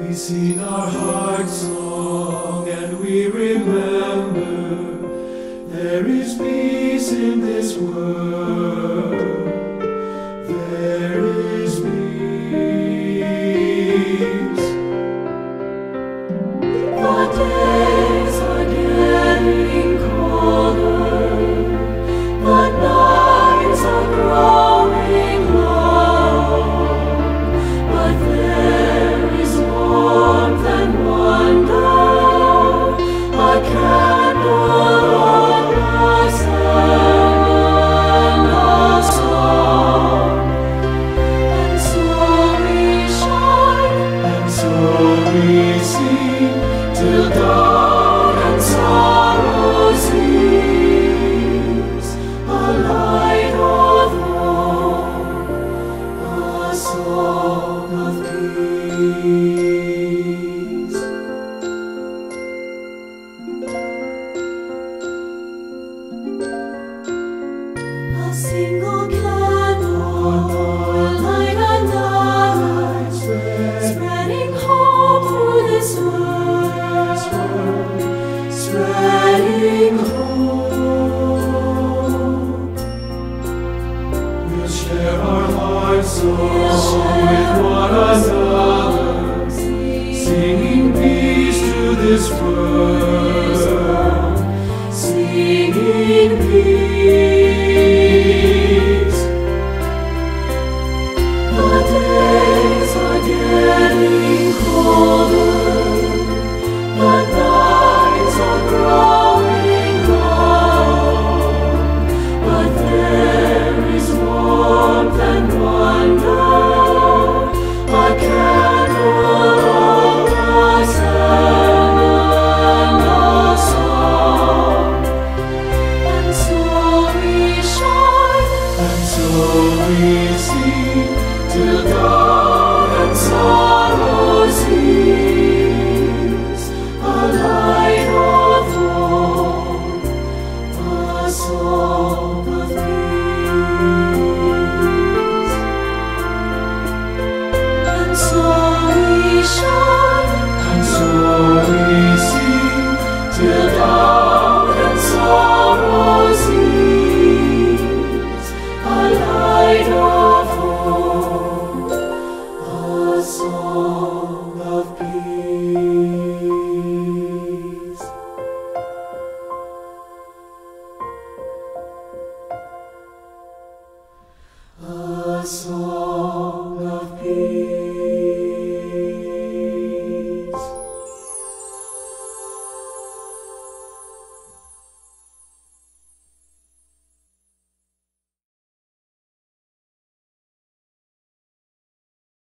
We sing our heart song and we remember there is peace in this world. There is peace. The days are getting colder, the nights are growing. So